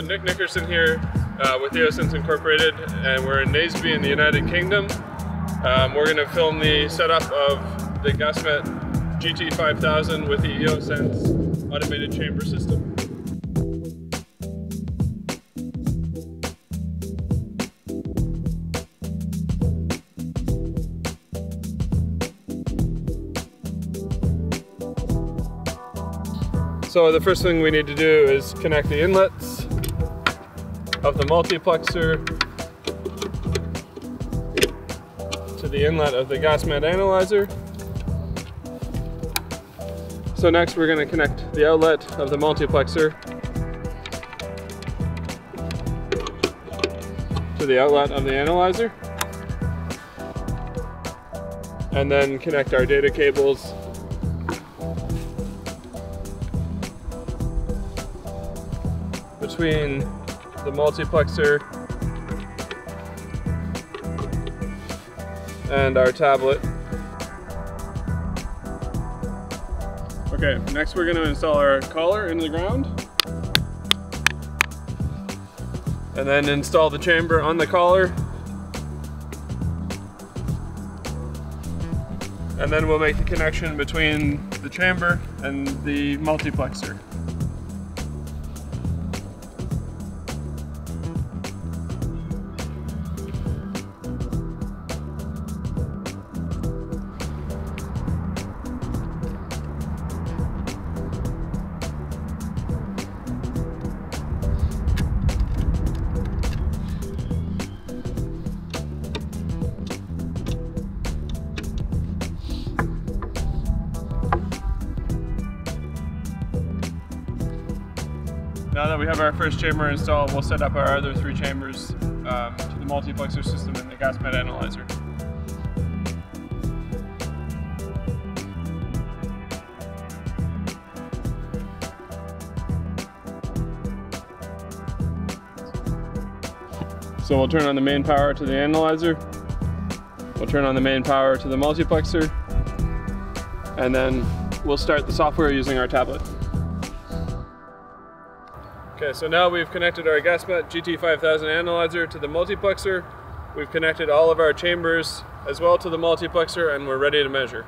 So Nick Nickerson here with Eosense Incorporated, and we're in Naseby in the United Kingdom. We're going to film the setup of the Gasmet GT5000 with the Eosense automated chamber system. So the first thing we need to do is connect the inlets of the multiplexer to the inlet of the Gasmet analyzer. So next we're going to connect the outlet of the multiplexer to the outlet of the analyzer, and then connect our data cables between the multiplexer and our tablet. Okay, next we're going to install our collar into the ground and then install the chamber on the collar, and then we'll make the connection between the chamber and the multiplexer. Now that we have our first chamber installed, we'll set up our other three chambers to the multiplexer system and the Gasmet analyzer. So we'll turn on the main power to the analyzer, we'll turn on the main power to the multiplexer, and then we'll start the software using our tablet. Okay, so now we've connected our Gasmet GT5000 analyzer to the multiplexer. We've connected all of our chambers as well to the multiplexer, and we're ready to measure.